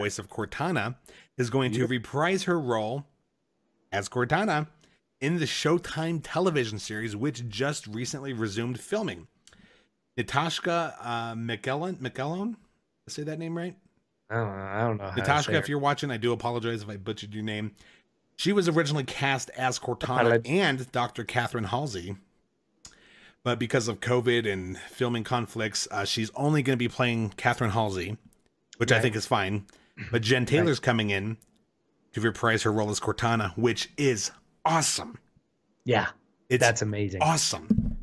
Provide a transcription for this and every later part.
voice of Cortana, is going to reprise her role as Cortana in the Showtime television series, which just recently resumed filming. Natasha McEllen, say that name right? I don't know. Natasha, if you're watching, I do apologize if I butchered your name. She was originally cast as Cortana and Dr. Catherine Halsey, but because of COVID and filming conflicts, she's only going to be playing Catherine Halsey, which I think is fine. But Jen Taylor's coming in to reprise her role as Cortana, which is awesome. Yeah, that's amazing. Awesome.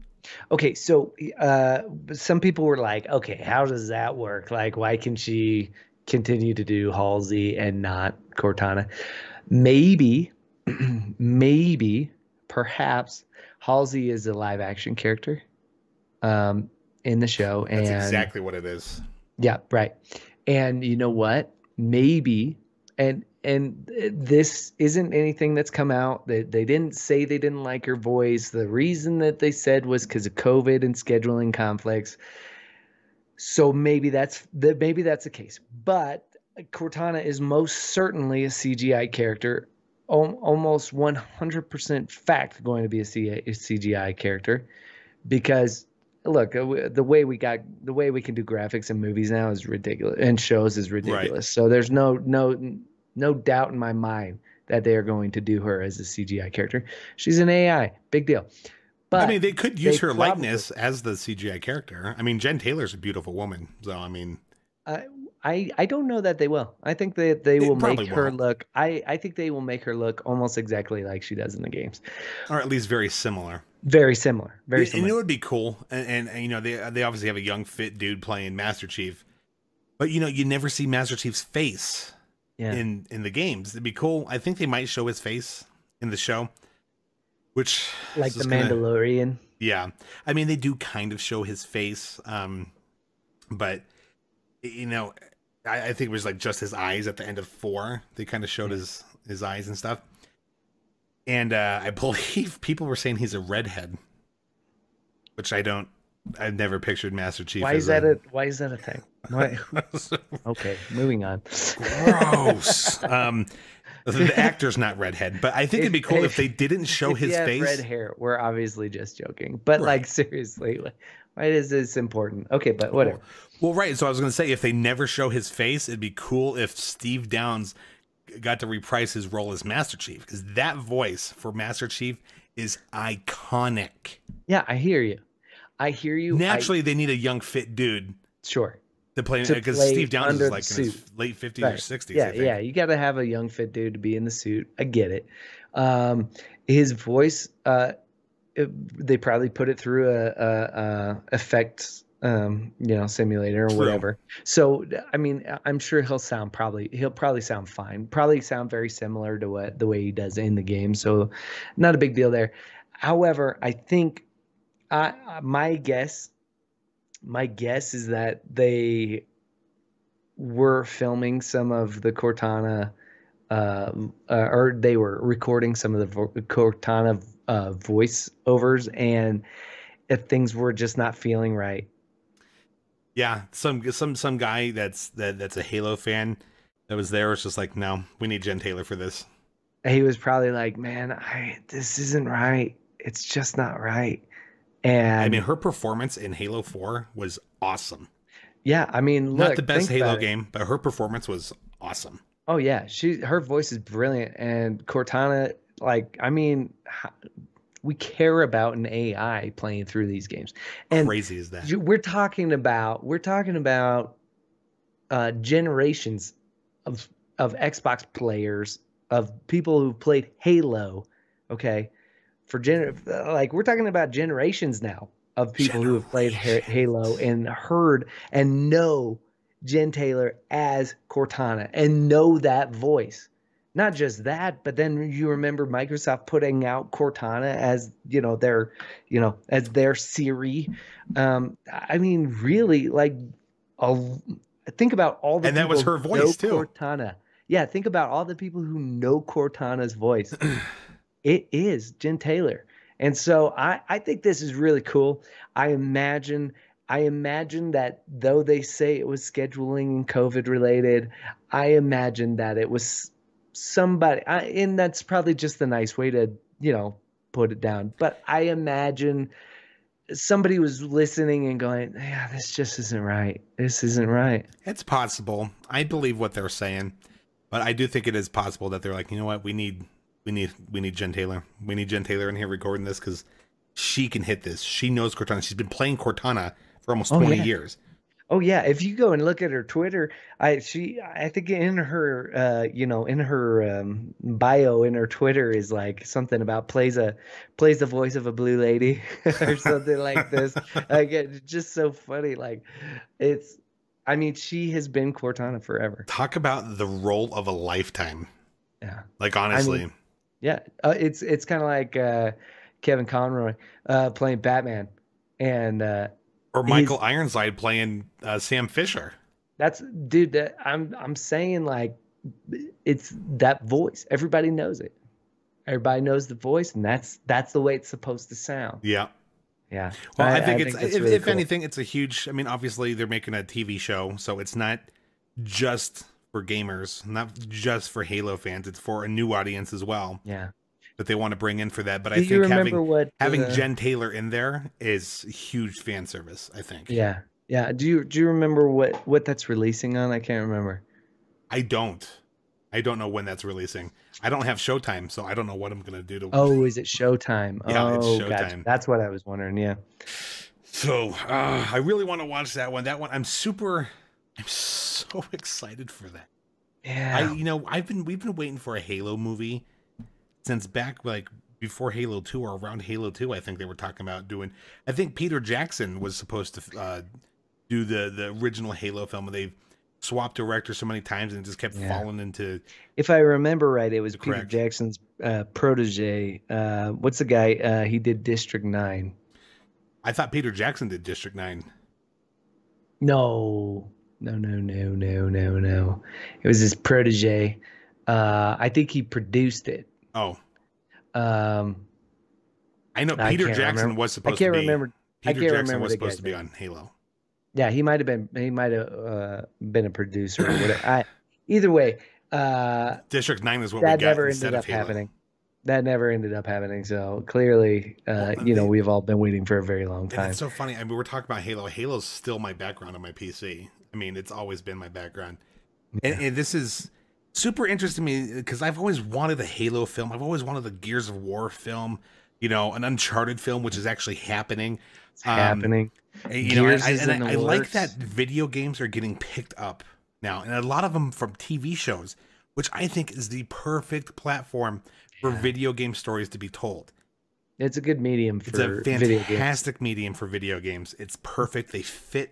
Okay, so some people were like, okay, how does that work? Like, why can she continue to do Halsey and not Cortana? Maybe, perhaps Halsey is a live action character in the show. And that's exactly what it is. Yeah, right. And you know what? Maybe, and this isn't anything that's come out. They didn't say they didn't like her voice. The reason that they said was because of COVID and scheduling conflicts. So maybe that's the case. But Cortana is most certainly a CGI character, almost 100% fact going to be a CGI character, because look, the way we can do graphics in movies now is ridiculous, and shows is ridiculous. Right. So there's no doubt in my mind that they are going to do her as a CGI character. She's an AI, big deal. But I mean, they could use her likeness as the CGI character. I mean, Jen Taylor's a beautiful woman, so I mean, I don't know that they will. I think that they will make her look. I think they will make her look almost exactly like she does in the games, or at least very similar. Very similar. Very similar. And it would be cool. And you know, they obviously have a young fit dude playing Master Chief, but you know, you never see Master Chief's face in the games. It'd be cool. I think they might show his face in the show, which like the Mandalorian. Yeah, I mean, they do kind of show his face, but. You know, I think it was like just his eyes at the end of 4. They kind of showed his eyes and stuff. And I believe people were saying he's a redhead, which I've never pictured Master Chief. Why is that a thing? Why? Okay, moving on. Gross. The actor's not redhead, but I think it'd be cool if they didn't show his face. Red hair. We're obviously just joking, but like seriously, why is this important? Okay, but whatever. Well, right. So I was going to say, if they never show his face, it'd be cool if Steve Downes got to reprise his role as Master Chief, because that voice for Master Chief is iconic. Yeah, I hear you. I hear you. Naturally, they need a young, fit dude. Sure. To play, because Steve Downes is like in his late 50s or 60s. Yeah, I think. You got to have a young, fit dude to be in the suit. I get it. His voice, they probably put it through a effect. You know, simulator or whatever. So, I mean, I'm sure he'll probably sound fine, probably sound very similar to the way he does in the game. So not a big deal there. However, I think my guess is that they were filming some of the Cortana, or they were recording some of the Cortana voiceovers, and if things were just not feeling right. Yeah, some guy that's a Halo fan that was there was just like, no, we need Jen Taylor for this. He was probably like, man, this isn't right. It's just not right. And I mean, her performance in Halo 4 was awesome. Yeah, I mean, look, not the best Halo game, but her performance was awesome. Oh yeah, her voice is brilliant, and Cortana, like, I mean, we care about an AI playing through these games. And crazy is that we're talking about generations of Xbox players, of people who played Halo. Okay. We're talking about generations now of people who have played Halo and heard and know Jen Taylor as Cortana and know that voice. Not just that, but then you remember Microsoft putting out Cortana as, you know, their Siri. I mean, really, like, think about all the people. And that was her voice too. Cortana. Yeah, think about all the people who know Cortana's voice. It is Jen Taylor. And so I think this is really cool. I imagine I imagine that though they say it was scheduling and COVID related, I imagine that it was somebody, and that's probably just the nice way to, you know, put it down. But I imagine somebody was listening and going, yeah, this just isn't right. This isn't right. It's possible. I believe what they're saying, but I do think it is possible that they're like, you know what? We need Jen Taylor. We need Jen Taylor in here recording this because she can hit this. She knows Cortana. She's been playing Cortana for almost 20 years. Oh yeah. If you go and look at her Twitter, I think in her, in her bio in her Twitter is like something about plays the voice of a blue lady or something like this. Like, it's just so funny. Like, it's, I mean, she has been Cortana forever. Talk about the role of a lifetime. Yeah. Like, honestly. I mean, yeah. It's kind of like, Kevin Conroy playing Batman, and or Michael Ironside playing Sam Fisher. That's, dude, that I'm saying, like, it's that voice. Everybody knows it. Everybody knows the voice, and that's the way it's supposed to sound. Yeah, yeah. Well, I think, if anything, it's a huge. I mean, obviously, they're making a TV show, so it's not just for gamers, not just for Halo fans. It's for a new audience as well. Yeah. That they want to bring in for that, but I think having Jen Taylor in there is huge fan service. I think. Yeah, yeah. Do you remember what that's releasing on? I can't remember. I don't know when that's releasing. I don't have Showtime, so I don't know what I'm gonna do to. Oh, is it Showtime? Yeah, oh, it's Showtime. Gotcha. That's what I was wondering. Yeah. So I really want to watch that one. That one, I'm so excited for that. Yeah. We've been waiting for a Halo movie. Since back, like, before Halo 2 or around Halo 2, I think they were talking about doing... I think Peter Jackson was supposed to do the original Halo film, and they've swapped directors so many times and just kept falling into... If I remember right, it was Peter Jackson's protege. What's the guy? He did District 9. I thought Peter Jackson did District 9. No. It was his protege. I think he produced it. Oh, I know Peter Jackson was supposed to be. I can't remember. Peter Jackson was supposed to be on Halo. Yeah, he might have been. He might have been a producer. Or whatever. Either way, District 9 is what we got. That never ended up happening. That never ended up happening. So clearly, we've all been waiting for a very long time. It's so funny. I mean, we're talking about Halo. Halo's still my background on my PC. I mean, it's always been my background, and this is. Super interesting to me because I've always wanted the Halo film. I've always wanted the Gears of War film, an Uncharted film, which is actually happening. It's happening. I like that video games are getting picked up now, and a lot of them from TV shows, which I think is the perfect platform for video game stories to be told. It's a good medium for video games. It's a fantastic medium for video games. It's perfect. They fit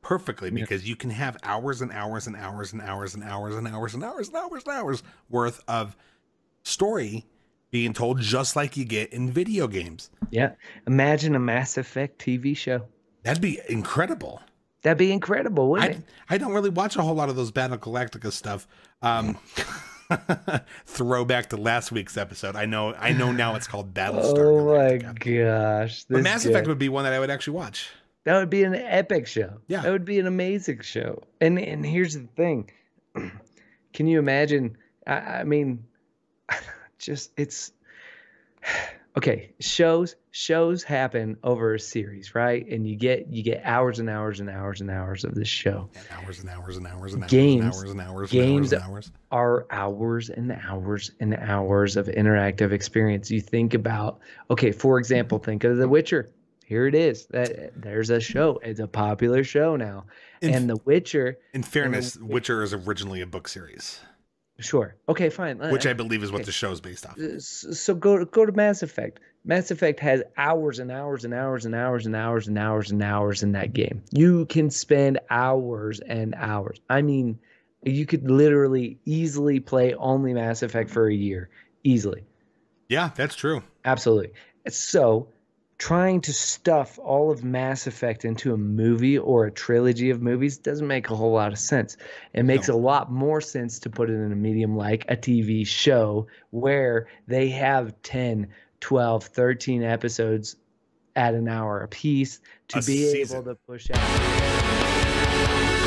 perfectly, because you can have hours and hours and hours and hours and hours and hours and hours and hours and hours worth of story being told, just like you get in video games. Yeah. Imagine a Mass Effect TV show. That'd be incredible. That'd be incredible, wouldn't it? I don't really watch a whole lot of those Battle Galactica stuff. Throwback to last week's episode. I know now it's called Battlestar. Oh my gosh. But Mass Effect would be one that I would actually watch. That would be an epic show. Yeah. That would be an amazing show. And here's the thing. Can you imagine? I mean, just it's okay. Shows happen over a series, right? And you get hours and hours and hours and hours of this show. And hours and hours and hours and hours and hours and hours and hours and hours. Games are hours and hours and hours of interactive experience. You think about, okay, for example, think of The Witcher. Here it is. There's a show. It's a popular show now. And The Witcher. In fairness, Witcher is originally a book series. Sure. Okay, fine. Which I believe is what the show is based off. So go to Mass Effect. Mass Effect has hours and hours and hours and hours and hours and hours and hours in that game. You can spend hours and hours. I mean, you could literally easily play only Mass Effect for a year. Easily. Yeah, that's true. Absolutely. So... trying to stuff all of Mass Effect into a movie or a trilogy of movies doesn't make a whole lot of sense. It makes a lot more sense to put it in a medium like a TV show where they have 10, 12, 13 episodes at an hour apiece to be able to push out.